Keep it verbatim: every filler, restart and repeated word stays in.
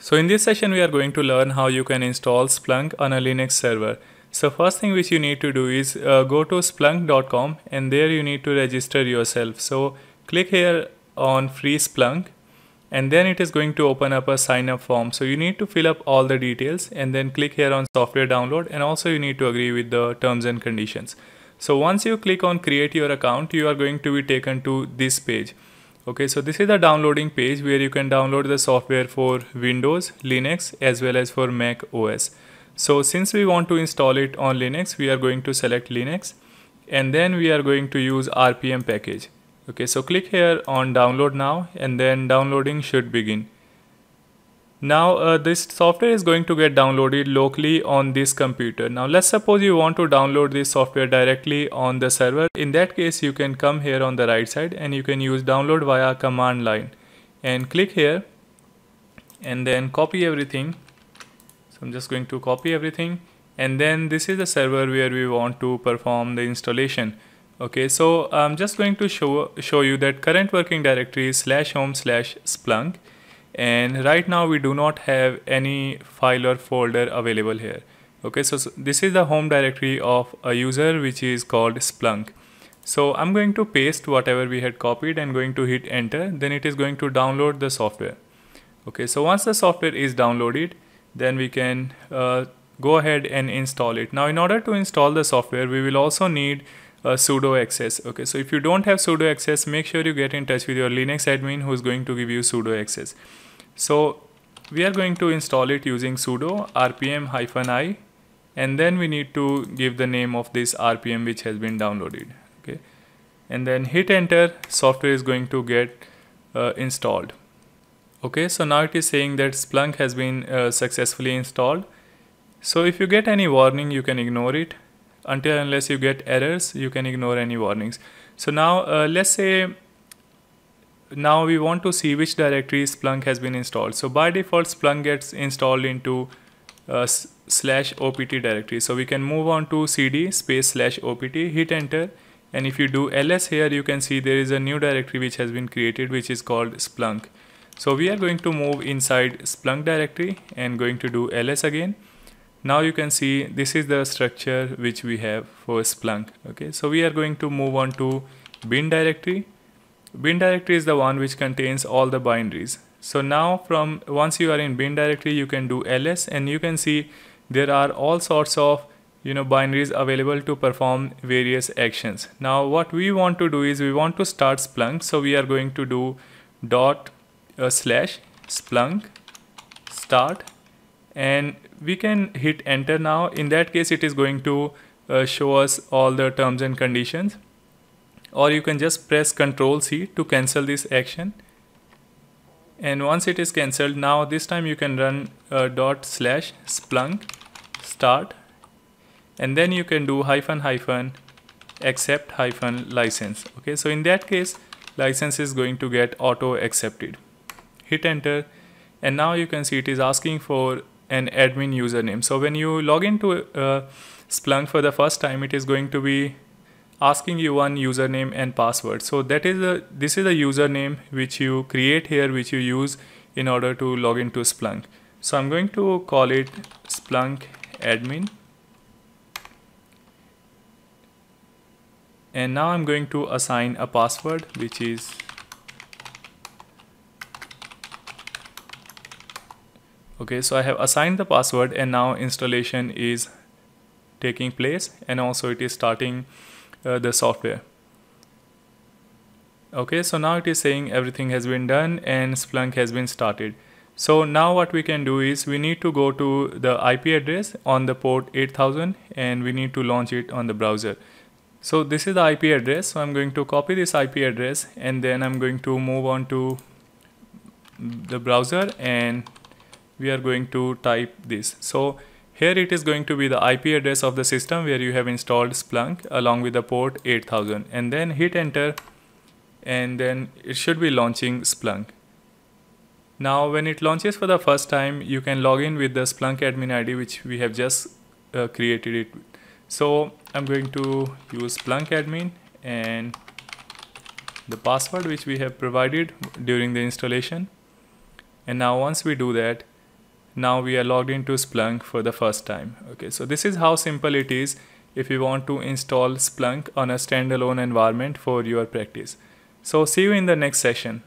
So in this session we are going to learn how you can install Splunk on a Linux server. So first thing which you need to do is uh, go to splunk dot com and there you need to register yourself. So click here on free Splunk and then it is going to open up a sign up form. So you need to fill up all the details and then click here on software download, and also you need to agree with the terms and conditions. So once you click on create your account, you are going to be taken to this page. Okay, so this is the downloading page where you can download the software for Windows, Linux as well as for Mac O S. So since we want to install it on Linux, we are going to select Linux and then we are going to use R P M package. Okay, so click here on download now and then downloading should begin. Now uh, this software is going to get downloaded locally on this computer. Now let's suppose you want to download this software directly on the server. In that case you can come here on the right side and you can use download via command line and click here and then copy everything. So I'm just going to copy everything, and then this is the server where we want to perform the installation. Okay, so I'm just going to show, show you that current working directory is slash home slash Splunk. And right now we do not have any file or folder available here. Okay, so, so this is the home directory of a user which is called Splunk. So I'm going to paste whatever we had copied and going to hit enter. Then it is going to download the software. Okay, so once the software is downloaded, then we can uh, go ahead and install it. Now in order to install the software, we will also need Uh, sudo access. Okay, so if you don't have sudo access, make sure you get in touch with your Linux admin who is going to give you sudo access. So we are going to install it using sudo rpm-i, and then we need to give the name of this rpm which has been downloaded. Okay, and then hit enter. Software is going to get uh, installed. Okay, so now it is saying that Splunk has been uh, successfully installed. So if you get any warning, you can ignore it. Until unless you get errors, you can ignore any warnings. So now uh, let's say now we want to see which directory Splunk has been installed. So by default Splunk gets installed into uh, slash opt directory. So we can move on to cd space slash opt, hit enter, and if you do ls here you can see there is a new directory which has been created which is called Splunk. So we are going to move inside Splunk directory and going to do ls again. Now you can see this is the structure which we have for Splunk. Okay, so we are going to move on to bin directory. Bin directory is the one which contains all the binaries. So now from once you are in bin directory, you can do ls and you can see there are all sorts of you know binaries available to perform various actions. Now what we want to do is we want to start Splunk, so we are going to do dot uh, slash Splunk start. And we can hit enter now. In that case it is going to uh, show us all the terms and conditions, or you can just press Ctrl C to cancel this action, and once it is cancelled, now this time you can run uh, dot slash Splunk start, and then you can do hyphen hyphen accept hyphen license. Okay, so in that case license is going to get auto accepted. Hit enter, and now you can see it is asking for an admin username. So when you log into uh, Splunk for the first time, it is going to be asking you one username and password. So that is a, this is the username which you create here, which you use in order to log into Splunk. So I'm going to call it Splunk admin, and now I'm going to assign a password which is okay, so I have assigned the password, and now installation is taking place, and also it is starting uh, the software. Okay, so now it is saying everything has been done and Splunk has been started. So now what we can do is we need to go to the I P address on the port eight thousand and we need to launch it on the browser. So this is the I P address, so I'm going to copy this I P address and then I'm going to move on to the browser and we are going to type this. So here it is going to be the I P address of the system where you have installed Splunk along with the port eight thousand, and then hit enter, and then it should be launching Splunk. Now when it launches for the first time, you can log in with the Splunk admin I D which we have just uh, created it. So I'm going to use Splunk admin and the password which we have provided during the installation. And now once we do that, Now we are logged into Splunk for the first time. Okay, so this is how simple it is if you want to install Splunk on a standalone environment for your practice. So see you in the next session.